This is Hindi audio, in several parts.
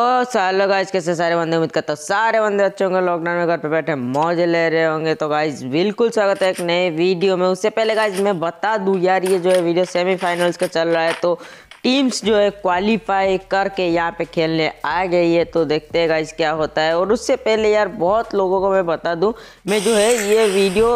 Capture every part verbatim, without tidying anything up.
तो हेलो गाइस, कैसे सारे बंदे। उम्मीद करता हूँ सारे बंदे अच्छे होंगे, लॉकडाउन में घर पे बैठे मौज ले रहे होंगे। तो गाइस बिल्कुल स्वागत है एक नए वीडियो में। उससे पहले गाइस मैं बता दूँ यार, ये जो है वीडियो सेमीफाइनल्स का चल रहा है, तो टीम्स जो है क्वालीफाई करके यहाँ पे खेलने आ गई है। तो देखते हैं गाइस क्या होता है। और उससे पहले यार बहुत लोगों को मैं बता दूं, मैं जो है ये वीडियो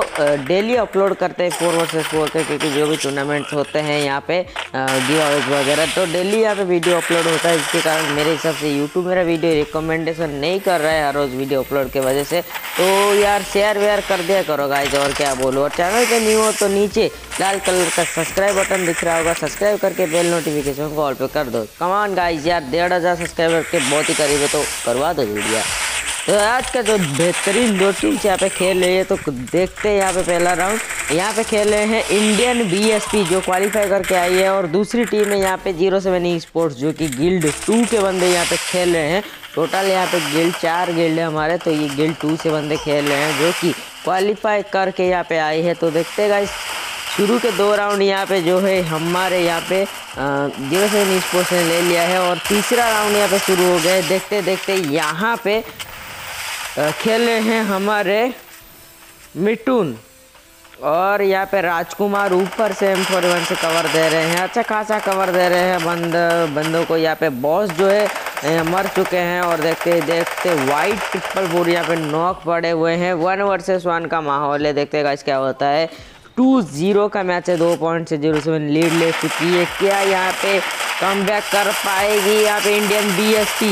डेली अपलोड करते हैं फोर वर्सेस फोर के, क्योंकि जो भी टूर्नामेंट्स होते हैं यहाँ पे गिव अवेज वगैरह, तो डेली यहाँ पे वीडियो अपलोड होता है। इसके कारण मेरे हिसाब से यूट्यूब मेरा वीडियो रिकमेंडेशन नहीं कर रहा है हर रोज़ वीडियो अपलोड की वजह से। तो यार शेयर वेयर कर दिया करो गाइस, और क्या बोलो। और चैनल पर न्यू हो तो नीचे लाल कलर का सब्सक्राइब बटन दिख रहा होगा, सब्सक्राइब करके बेल नोटिफिकेशन को ऑल पे कर दो। कमान गाइस यार, डेढ़ हज़ार सब्सक्राइबर के बहुत ही करीब है, तो करवा दो वीडियो। तो आज का जो बेहतरीन दो टीम्स यहाँ पे खेल रही है, तो देखते हैं। यहाँ पे पहला राउंड यहाँ पे खेल रहे हैं इंडियन बीएसपी जो क्वालिफाई करके आई है, और दूसरी टीम है यहाँ पे जीरो सेवन ई स्पोर्ट्स जो कि गिल्ड टू के बंदे यहाँ पे खेल रहे हैं। टोटल यहाँ पे गिल्ड चार गिल्ड है हमारे, तो ये गिल्ड टू से बंदे खेल रहे हैं जो कि क्वालिफाई करके यहाँ पे आई है। तो देखते हैं गाइस, शुरू के दो राउंड यहाँ पे जो है हमारे यहाँ पे जीरो सेवन ई स्पोर्ट्स ने ले लिया है, और तीसरा राउंड यहाँ पे शुरू हो गया। देखते देखते यहाँ पे खेले हैं हमारे मिटून, और यहाँ पे राजकुमार ऊपर से एम फोर वन से कवर दे रहे हैं, अच्छा खासा कवर दे रहे हैं बंद बंदों को। यहाँ पे बॉस जो है मर चुके हैं, और देखते देखते वाइट ट्रिपल फोर यहाँ पे नॉक पड़े हुए हैं। वन वर्सेस वन का माहौल है, देखते गाइस क्या होता है। टू जीरो का मैच है, दो पॉइंट से जीरो सेवन लीड ले चुकी है। क्या यहाँ पे कमबैक कर पाएगी यहाँ पे Indian BSP?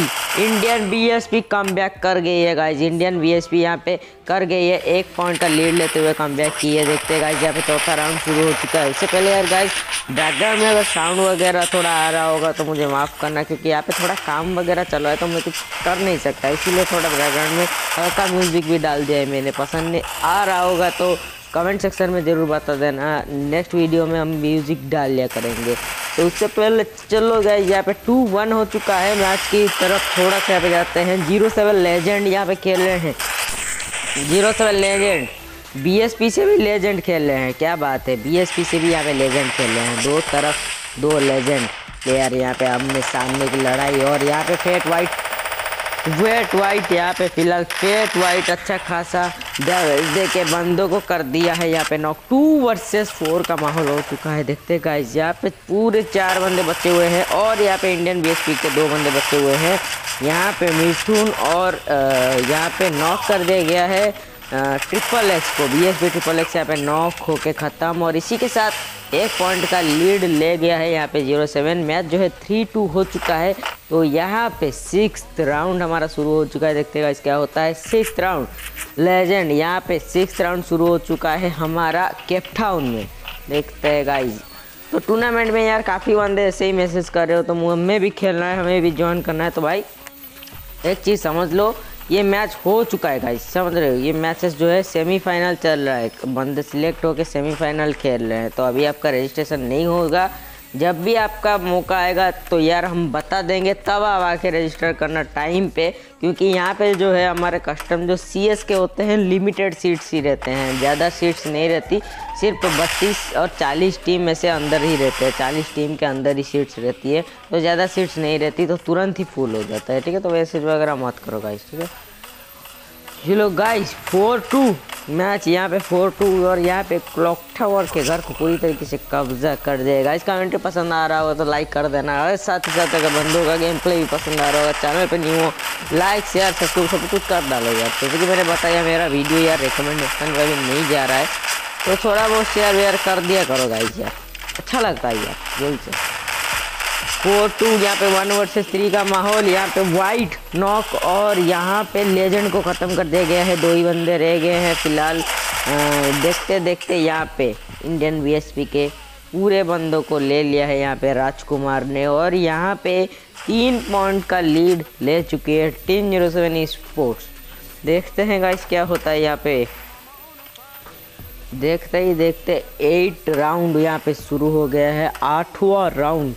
Indian BSP comeback कर गई है गाइस, इंडियन बीएसपी यहाँ पे कर गई है, एक पॉइंट का लीड लेते हुए कमबैक की है। देखते हैं गाइस यहाँ पे चौथा राउंड शुरू हो चुका है। इससे पहले यार गाइस बैकग्राउंड में अगर साउंड वगैरह थोड़ा आ रहा होगा तो मुझे माफ़ करना, क्योंकि यहाँ पे थोड़ा काम वगैरह चल रहा है, तो मैं कुछ कर नहीं सकता, इसीलिए थोड़ा बैकग्राउंड में हल्का म्यूजिक भी डाल दिया है मैंने। पसंद नहीं आ रहा होगा तो कमेंट सेक्शन में ज़रूर बता देना, नेक्स्ट वीडियो में हम म्यूज़िक डाल लिया करेंगे। तो उससे पहले चलो गाइस यहाँ पे टू वन हो चुका है, मैच की तरफ थोड़ा सा पे जाते हैं। जीरो सेवन लेजेंड यहाँ पे खेल रहे हैं, जीरो सेवन लेजेंड बीएसपी से भी लेजेंड खेल रहे हैं, क्या बात है। बीएसपी से भी यहाँ पे लेजेंड खेल रहे हैं, दो तरफ दो लेजेंड प्लेयर यहाँ पे आमने सामने की लड़ाई। और यहाँ पे फेट वाइट वेट वाइट यहाँ पे फिलहाल फेट वाइट अच्छा खासा दे के बंदों को कर दिया है यहाँ पे नॉक। टू वर्सेस फोर का माहौल हो चुका है। देखते हैं गाइस यहाँ पे पूरे चार बंदे बचे हुए हैं, और यहाँ पे इंडियन बीएसपी के दो बंदे बचे हुए हैं। यहाँ पे मिथुन और यहाँ पे नॉक कर दिया गया है ट्रिपल एक्स को, बीएसपी ट्रिपल एक्स यहाँ पे नॉक होके ख़त्म, और इसी के साथ एक पॉइंट का लीड ले गया है यहाँ पे जीरो सेवन। मैच जो है थ्री टू हो चुका है। तो यहाँ पे सिक्स राउंड हमारा शुरू हो चुका है, देखते हैं गाइस क्या होता है। सिक्स राउंड लेजेंड यहाँ पे सिक्स राउंड शुरू हो चुका है हमारा केपटाउन में, देखते हैं गाइस। तो टूर्नामेंट में यार काफ़ी बंदे ऐसे ही मैसेज कर रहे हो, तो हमें भी खेलना है, हमें भी ज्वाइन करना है। तो भाई एक चीज़ समझ लो, ये मैच हो चुका है गाइस, समझ रहे हो, ये मैचेस जो है सेमीफाइनल चल रहा है, बंदे सिलेक्ट होकर सेमीफाइनल खेल रहे हैं। तो अभी आपका रजिस्ट्रेशन नहीं होगा, जब भी आपका मौका आएगा तो यार हम बता देंगे, तब आप आके रजिस्टर करना टाइम पे, क्योंकि यहाँ पे जो है हमारे कस्टम जो सीएस के होते हैं लिमिटेड सीट्स ही रहते हैं, ज़्यादा सीट्स नहीं रहती, सिर्फ बत्तीस और चालीस टीम में से अंदर ही रहते हैं, चालीस टीम के अंदर ही सीट्स रहती है, तो ज़्यादा सीट्स नहीं रहती, तो तुरंत ही फुल हो जाता है, ठीक है। तो मैसेज वगैरह मत करो गाइस, ठीक है। चलो गाइस फोर टू मैच यहाँ पे फोर टू, और यहाँ पे क्लॉक टावर के घर को पूरी तरीके से कब्जा कर देगा। इसका कमेंट पसंद आ रहा होगा तो लाइक कर देना, और साथ ही साथ अगर बंदों का गेम प्ले भी पसंद आ रहा होगा, चैनल पे न्यू हो लाइक शेयर सब्सक्राइब सब कुछ कर डालो यार। जैसे कि मैंने बताया मेरा वीडियो यार रिकमेंडेशन का भी नहीं जा रहा है, तो थोड़ा बहुत शेयर वेयर कर दिया करो गाइस यार, अच्छा लगता है यार यही से। फोर टू यहाँ पे वन वर्सेस थ्री का माहौल, यहाँ पे वाइट नॉक और यहाँ पे लेजेंड को ख़त्म कर दिया गया है, दो ही बंदे रह गए हैं फिलहाल। देखते देखते यहाँ पे इंडियन बीएसपी के पूरे बंदों को ले लिया है यहाँ पे राजकुमार ने, और यहाँ पे तीन पॉइंट का लीड ले चुकी है टीम जीरो सेवन स्पोर्ट्स। देखते हैं गाइस क्या होता है यहाँ पे, देखते ही देखते एट राउंड यहाँ पे शुरू हो गया है, आठवां राउंड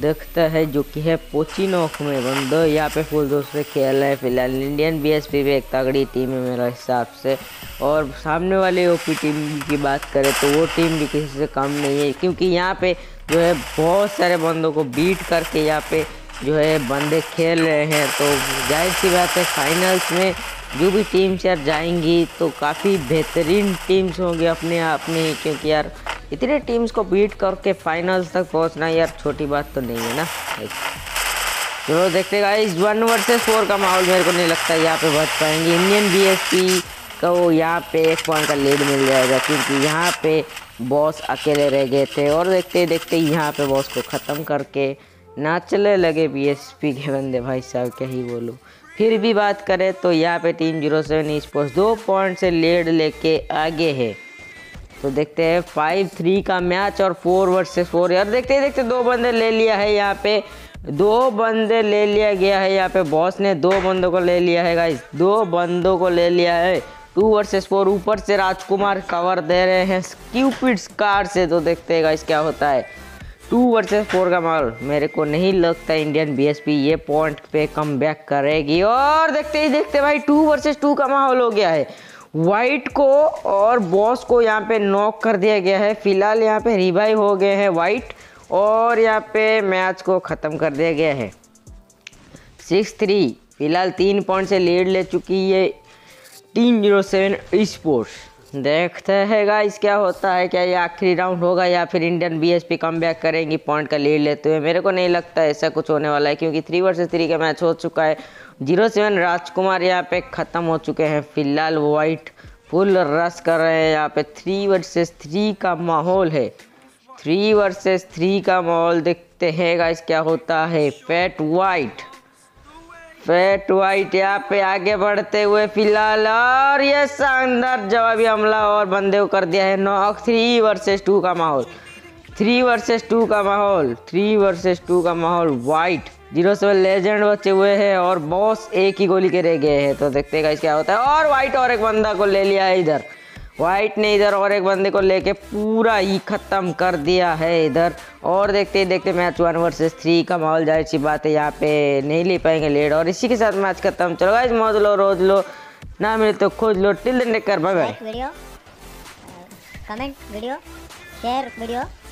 देखता है जो कि है पोचिनोक में। बंदो यहाँ पे फुल दोस्त में खेल रहे हैं फिलहाल, इंडियन बीएसपी भी एक तगड़ी टीम है मेरे हिसाब से, और सामने वाले ओपी टीम की बात करें तो वो टीम भी किसी से कम नहीं है, क्योंकि यहाँ पे जो है बहुत सारे बंदों को बीट करके यहाँ पे जो है बंदे खेल रहे हैं, तो जाहिर सी बात है फाइनल्स में जो भी टीम्स यार जाएंगी तो काफ़ी बेहतरीन टीम्स होंगी अपने आप में, क्योंकि यार इतने टीम्स को बीट करके फाइनल्स तक पहुंचना यार छोटी बात तो नहीं है ना। चलो देखते गाइस, वन वर्सेस फोर का माहौल मेरे को नहीं लगता यहाँ पे बच पाएंगे। इंडियन बीएसपी को यहाँ पे एक पॉइंट का लीड मिल जाएगा, क्योंकि यहाँ पे बॉस अकेले रह गए थे और देखते देखते यहाँ पे बॉस को ख़त्म करके नाचने लगे बीएसपी के बंदे। भाई साहब क्या ही बोलूँ। फिर भी बात करें तो यहाँ पे टीम जीरो सेवन ईस्पोर्ट्स दो पॉइंट से लीड लेके आगे है। तो देखते हैं फाइव थ्री का मैच और फोर वर्सेस फोर। यार देखते देखते दो बंदे ले लिया है यहाँ पे, दो बंदे ले लिया गया है यहाँ पे। बॉस ने दो बंदों को ले लिया है गाइस, दो बंदों को ले लिया है। टू वर्सेस फोर, ऊपर से राजकुमार कवर दे रहे हैं स्क्यूपिड्स कार से। तो देखते हैं गाइस क्या होता है। टू वर्सेस फोर का माहौल मेरे को नहीं लगता इंडियन बीएसपी ये पॉइंट पे कम बैक करेगी। और देखते ही देखते भाई टू वर्सेस टू का माहौल हो गया है। वाइट को और बॉस को यहाँ पे नॉक कर दिया गया है। फिलहाल यहाँ पे रिवाइव हो गए हैं वाइट और यहाँ पे मैच को ख़त्म कर दिया गया है। सिक्स थ्री फिलहाल तीन पॉइंट से लीड ले चुकी है टीम जीरो सेवन ईस्पोर्ट्स। देखते हैं गाइस क्या होता है। क्या ये आखिरी राउंड होगा या फिर इंडियन बीएसपी कमबैक करेंगी पॉइंट का लीड लेते हुए? मेरे को नहीं लगता ऐसा कुछ होने वाला है, क्योंकि थ्री वर्सेस थ्री का मैच हो चुका है। जीरो सेवन राजकुमार यहाँ पे ख़त्म हो चुके हैं। फिलहाल वाइट फुल रश कर रहे हैं यहाँ पे। थ्री वर्सेस थ्री का माहौल है, थ्री वर्सेस थ्री का माहौल। देखते हैं गाइस क्या होता है। फैट वाइट फैट वाइट यहाँ पे आगे बढ़ते हुए फिलहाल, और ये शानदार जवाबी हमला और बंदे को कर दिया है नॉक। थ्री वर्सेस टू का माहौल, थ्री वर्सेस टू का माहौल, थ्री वर्सेस टू का माहौल। वाइट जीरो सेवन लेजेंड बचे हुए हैं और बॉस एक ही गोली के रह गए हैं। तो देखते हैं गाइस क्या होता है। और वाइट और एक बंदा को ले लिया है इधर। वाइट ने इधर और एक बंदे को लेके पूरा ही ख़त्म कर दिया है इधर। और देखते ही देखते मैच वन वर्सेस थ्री का माहौल, जाहिर सी बात है यहाँ पे नहीं ले पाएंगे लीड। और इसी के साथ मैच खत्म। चलो गाइस, मौज लो, रोज लो, ना मिले तो खोज लो। Till then take care, bye bye. Video comment, video share,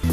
video